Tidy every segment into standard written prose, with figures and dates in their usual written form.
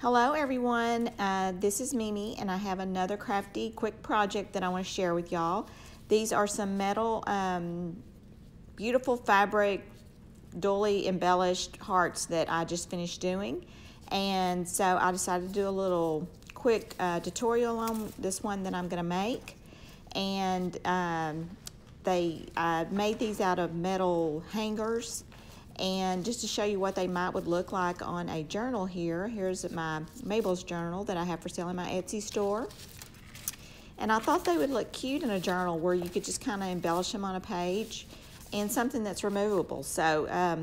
Hello everyone, this is MiMi and I have another crafty quick project that I want to share with y'all. These are some metal beautiful fabric doily embellished hearts that I just finished doing, and so I decided to do a little quick tutorial on this one that I'm going to make. And I made these out of metal hangers. And just to show you what they would look like on a journal here, here's my Mabel's journal that I have for sale in my Etsy store. And I thought they would look cute in a journal where you could just kind of embellish them on a page and something that's removable. So,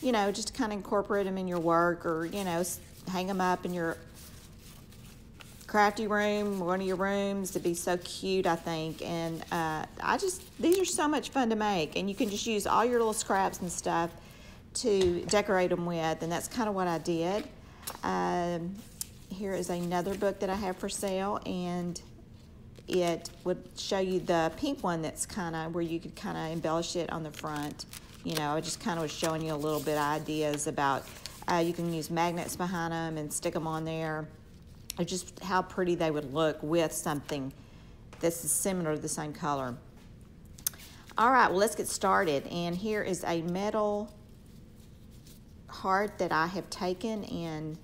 you know, just kind of incorporate them in your work, or, you know, hang them up in your crafty room, one of your rooms. It'd be so cute, I think. And these are so much fun to make. And you can just use all your little scraps and stuff to decorate them with, and that's kind of what I did. Here is another book that I have for sale, and it would show you the pink one that's kind of where you could kind of embellish it on the front. You know, I just kind of was showing you a little bit of ideas about you can use magnets behind them and stick them on there, or just how pretty they would look with something that's similar to the same color. All right, well, let's get started. And here is a metal heart that I have taken and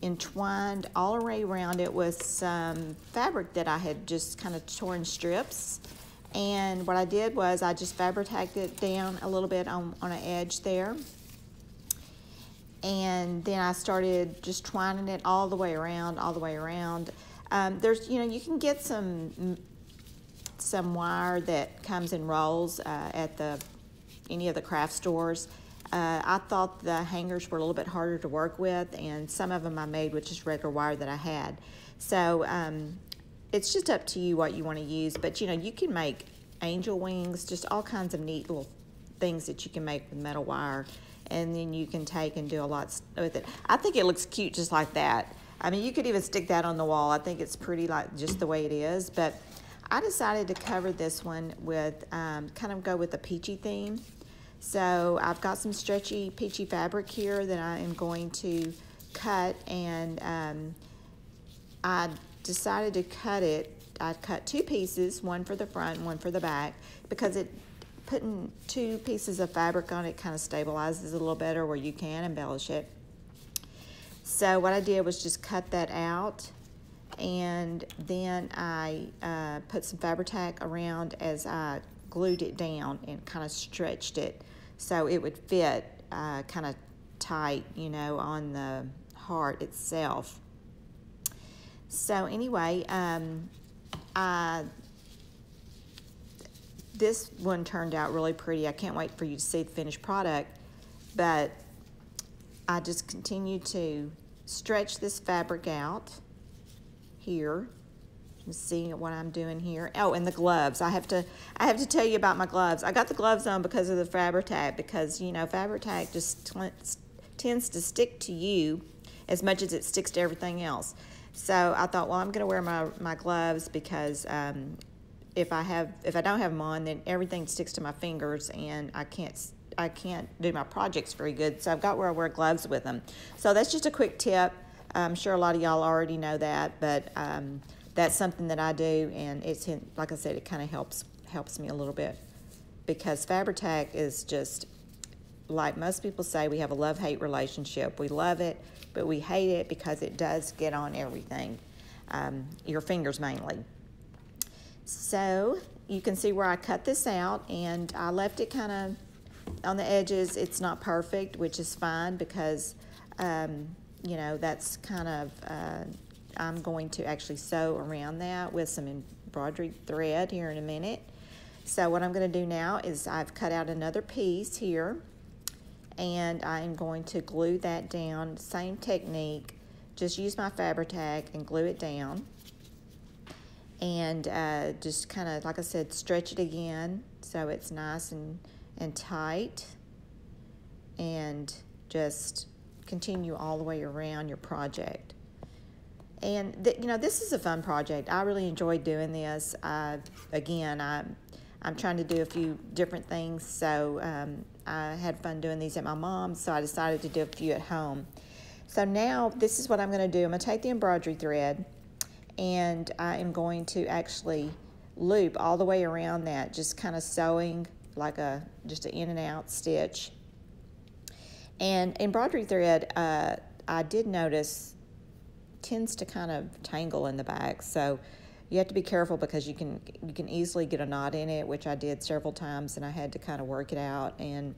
entwined all around it with some fabric that I had just kind of torn strips. And what I did was I just Fabri-Tac'd it down a little bit on an edge there, and then I started just twining it all the way around, all the way around. There's, you know, you can get some wire that comes in rolls at any of the craft stores. I thought the hangers were a little bit harder to work with, and some of them I made with just regular wire that I had. So it's just up to you what you want to use, but you know, you can make angel wings, just all kinds of neat little things that you can make with metal wire, and then you can take and do a lot with it. I think it looks cute just like that. I mean, you could even stick that on the wall. I think it's pretty like just the way it is, but I decided to cover this one with kind of go with the peachy theme. So I've got some stretchy peachy fabric here that I am going to cut, and I decided to cut it. I cut two pieces, one for the front and one for the back, because putting two pieces of fabric on it kind of stabilizes it a little better where you can embellish it. So what I did was just cut that out, and then I put some Fabri-Tac around as I glued it down and kind of stretched it so it would fit kind of tight, you know, on the heart itself. So anyway, this one turned out really pretty. I can't wait for you to see the finished product, but I just continue to stretch this fabric out here. Seeing what I'm doing here. Oh, and the gloves. I have to tell you about my gloves. I got the gloves on because of the Fabri-Tac, because you know Fabri-Tac just tends to stick to you as much as it sticks to everything else. So I thought, well, I'm gonna wear my gloves, because if I don't have them on, then everything sticks to my fingers and I can't do my projects very good. So I've got where I wear gloves with them. So that's just a quick tip. I'm sure a lot of y'all already know that, but that's something that I do, and it's, like I said, it kind of helps me a little bit, because Fabri-Tac is just, like most people say, we have a love-hate relationship. We love it, but we hate it because it does get on everything, your fingers mainly. So you can see where I cut this out, and I left it kind of on the edges. It's not perfect, which is fine, because, you know, that's kind of... I'm going to actually sew around that with some embroidery thread here in a minute. So what I'm going to do now is I've cut out another piece here, and I'm going to glue that down. Same technique, just use my Fabri-Tac and glue it down, and just kind of, like I said, stretch it again so it's nice and tight, and just continue all the way around your project. And you know, this is a fun project. I really enjoyed doing this. Again, I'm trying to do a few different things, so I had fun doing these at my mom's, so I decided to do a few at home. So now this is what I'm going to do. I'm going to take the embroidery thread and I am going to actually loop all the way around that, just kind of sewing like a just an in and out stitch. And embroidery thread, I did notice, tends to kind of tangle in the back, so you have to be careful because you can easily get a knot in it, which I did several times, and I had to kind of work it out. And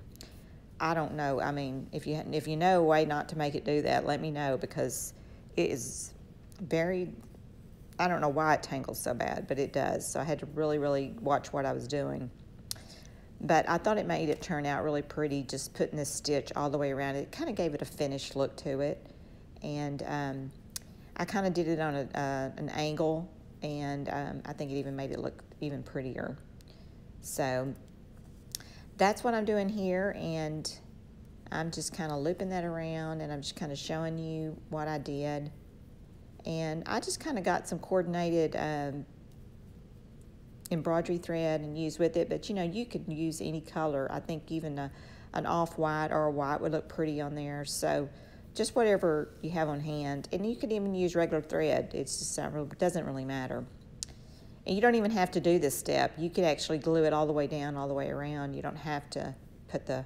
I don't know, I mean, if you know a way not to make it do that, let me know, because it is very, I don't know why it tangles so bad, but it does. So I had to really, really watch what I was doing. But I thought it made it turn out really pretty, just putting this stitch all the way around. It kind of gave it a finished look to it. And I kind of did it on an angle, and I think it even made it look even prettier. So that's what I'm doing here, and I'm just kind of looping that around, and I'm just kind of showing you what I did. And I just kind of got some coordinated embroidery thread and used with it, but you know, you could use any color. I think even an off-white or a white would look pretty on there. So just whatever you have on hand. And you could even use regular thread. It's just it doesn't really matter. And you don't even have to do this step. You could actually glue it all the way down, all the way around. You don't have to put the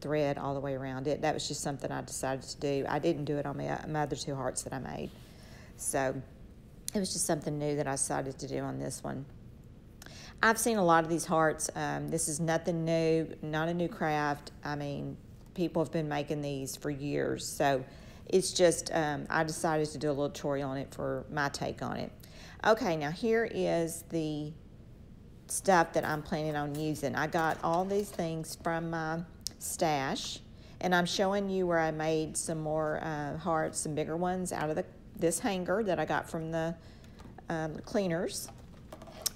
thread all the way around it. That was just something I decided to do. I didn't do it on my other two hearts that I made. So it was just something new that I decided to do on this one. I've seen a lot of these hearts. This is nothing new, not a new craft. I mean, people have been making these for years, so it's just I decided to do a little tutorial on it for my take on it. Okay, now here is the stuff that I'm planning on using. I got all these things from my stash, and I'm showing you where I made some more hearts, some bigger ones, out of this hanger that I got from the cleaners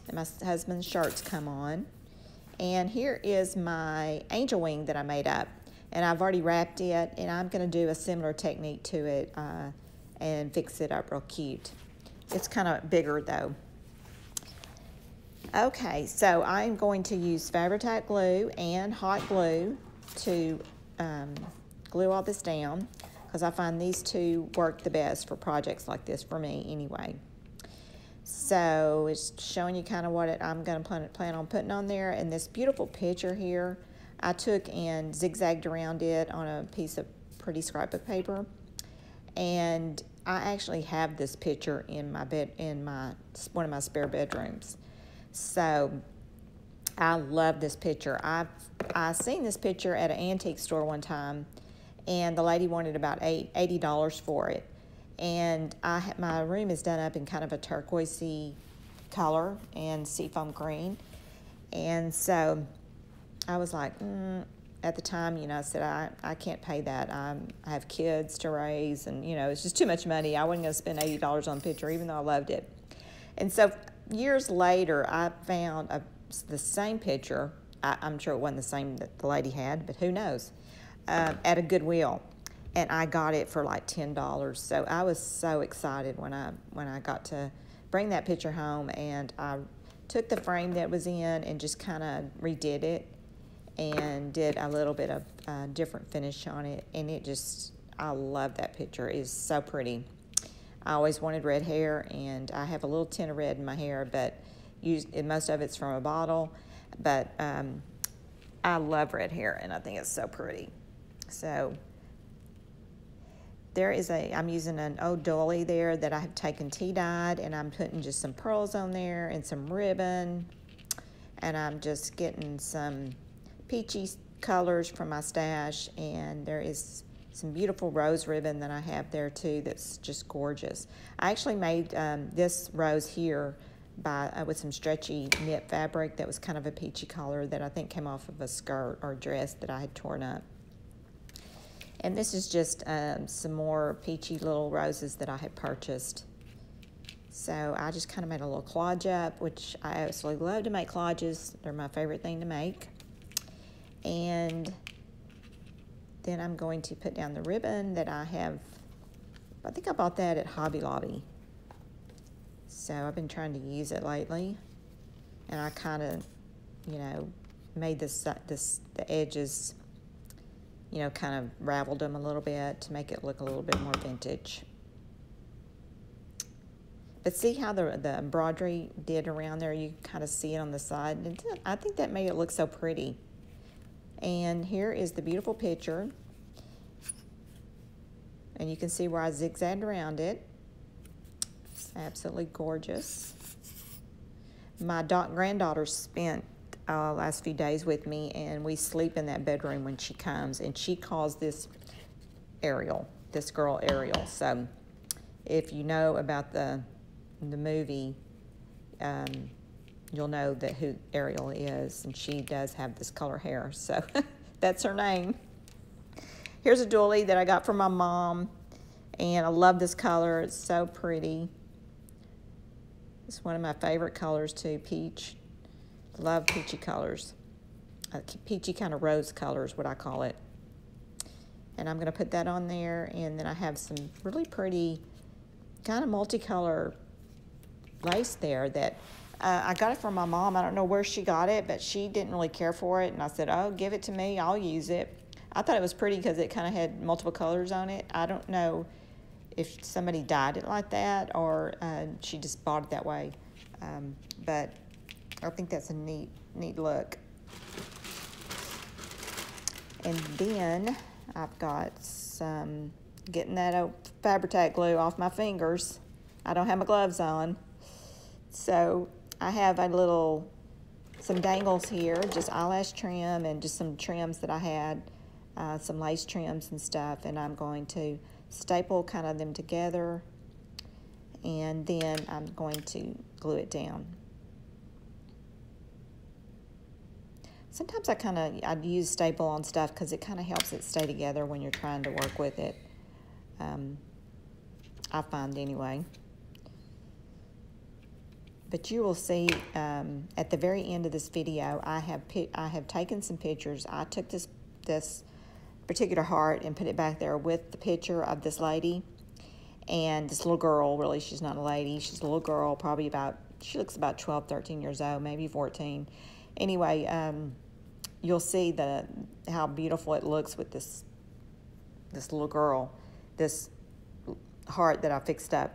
that my husband's shirts come on. And here is my angel wing that I made up. And I've already wrapped it, and I'm going to do a similar technique to it and fix it up real cute. It's kind of bigger, though. Okay, so I'm going to use Fabri-Tac glue and hot glue to glue all this down, because I find these two work the best for projects like this, for me anyway. So it's showing you kind of what I'm going to plan on putting on there. And this beautiful picture here, I took and zigzagged around it on a piece of pretty scrapbook paper, and I actually have this picture in my bed, in one of my spare bedrooms. So I love this picture. I seen this picture at an antique store one time, and the lady wanted about $80 for it. And my room is done up in kind of a turquoisey color and seafoam green, and so I was like, at the time, you know, I said, I can't pay that. I have kids to raise, and, you know, it's just too much money. I wasn't going to spend $80 on a picture, even though I loved it. And so years later, I found the same picture. I'm sure it wasn't the same that the lady had, but who knows, at a Goodwill. And I got it for like $10. So I was so excited when I got to bring that picture home, and I took the frame that it was in and just kind of redid it, and did a little bit of different finish on it. And it just, I love that picture. It's so pretty. I always wanted red hair, and I have a little tint of red in my hair, but most of it's from a bottle. But I love red hair, and I think it's so pretty. So there is I'm using an old doily there that I have taken tea dyed, and I'm putting just some pearls on there and some ribbon. And I'm just getting some peachy colors from my stash, and there is some beautiful rose ribbon that I have there too that's just gorgeous. I actually made this rose here with some stretchy knit fabric that was kind of a peachy color that I think came off of a skirt or dress that I had torn up. And this is just some more peachy little roses that I had purchased. So I just kind of made a little collage up, which I absolutely love to make collages. They're my favorite thing to make. And then I'm going to put down the ribbon that I have. I think I bought that at Hobby Lobby, so I've been trying to use it lately. And I kind of, you know, made the edges you know, kind of raveled them a little bit to make it look a little bit more vintage. But see how the embroidery did around there? You kind of see it on the side. And I think that made it look so pretty. And here is the beautiful picture. And you can see where I zigzagged around it. It's absolutely gorgeous. My granddaughter spent last few days with me, and we sleep in that bedroom when she comes, and she calls this Ariel, this girl Ariel. So if you know about the movie, you'll know that who Ariel is, and she does have this color hair, so that's her name. Here's a doily that I got from my mom, and I love this color. It's so pretty. It's one of my favorite colors too, peach. Love peachy colors. Peachy kind of rose color is what I call it. And I'm going to put that on there, and then I have some really pretty kind of multicolor lace there that I got it from my mom. I don't know where she got it, but she didn't really care for it, and I said, oh, give it to me, I'll use it. I thought it was pretty because it kind of had multiple colors on it. I don't know if somebody dyed it like that or she just bought it that way, but I think that's a neat look. And then I've got some, getting that old Fabri-Tac glue off my fingers. I don't have my gloves on. So I have some dangles here, just eyelash trim and just some trims that I had, some lace trims and stuff, and I'm going to staple kind of them together, and then I'm going to glue it down. Sometimes I'd use staple on stuff because it kind of helps it stay together when you're trying to work with it. I find anyway. But you will see at the very end of this video, I have taken some pictures. I took this particular heart and put it back there with the picture of this lady and this little girl. Really, she's not a lady. She's a little girl, probably she looks about 12, 13 years old, maybe 14. Anyway, you'll see how beautiful it looks with this little girl, this heart that I fixed up.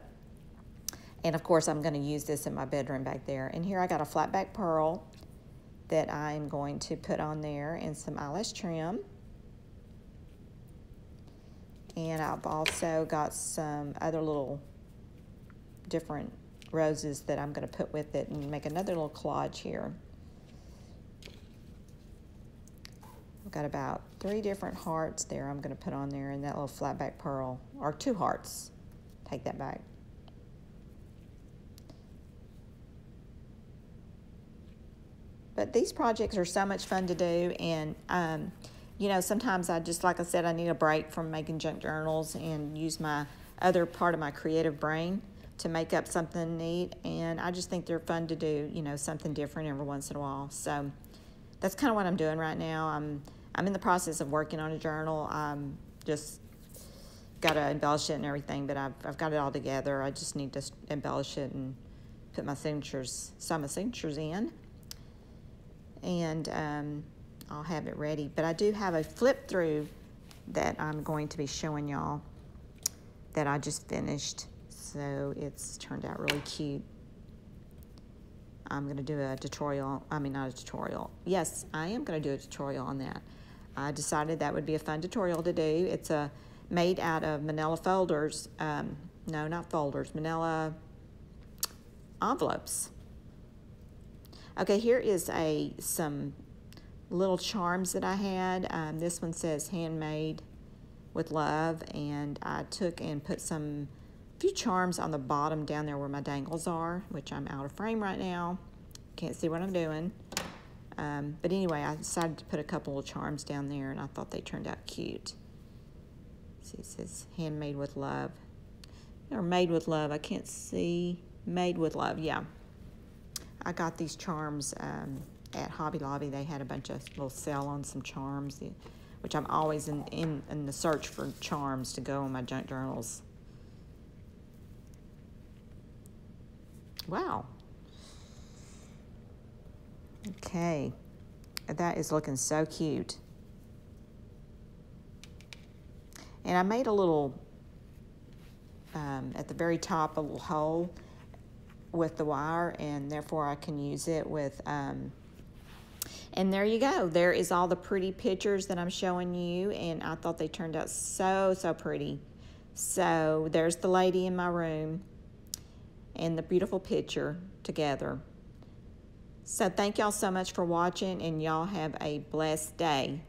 And of course, I'm going to use this in my bedroom back there. And here I got a flat back pearl that I'm going to put on there and some eyelash trim. And I've also got some other little different roses that I'm going to put with it and make another little collage here. I've got about 3 different hearts there I'm going to put on there, and that little flat back pearl, or 2 hearts, take that back. But these projects are so much fun to do, and you know, sometimes like I said, I need a break from making junk journals and use my other part of my creative brain to make up something neat, and I just think they're fun to do, you know, something different every once in a while. So that's kind of what I'm doing right now. I'm in the process of working on a journal. Just got to embellish it and everything, but I've got it all together. I just need to embellish it and put my signatures, some of my signatures in, and I'll have it ready. But I do have a flip through that I'm going to be showing y'all that I just finished. So it's turned out really cute. I'm going to do a tutorial. I mean, not a tutorial. Yes, I am going to do a tutorial on that. I decided that would be a fun tutorial to do. It's made out of manila folders. No, not folders. Manila envelopes. Okay, here is some little charms that I had. This one says handmade with love. And I took and put some few charms on the bottom down there where my dangles are, which I'm out of frame right now, can't see what I'm doing, but anyway, I decided to put a couple of charms down there, and I thought they turned out cute. See, it says handmade with love or made with love, I can't see, made with love. Yeah, I got these charms at Hobby Lobby. They had a bunch of little sale on some charms, which I'm always in the search for charms to go in my junk journals. Wow. Okay, that is looking so cute. And I made a little, at the very top, a little hole with the wire, and therefore I can use it with, and there you go. There is all the pretty pictures that I'm showing you, and I thought they turned out so, so pretty. So there's the lady in my room and the beautiful picture together. So thank y'all so much for watching, and y'all have a blessed day.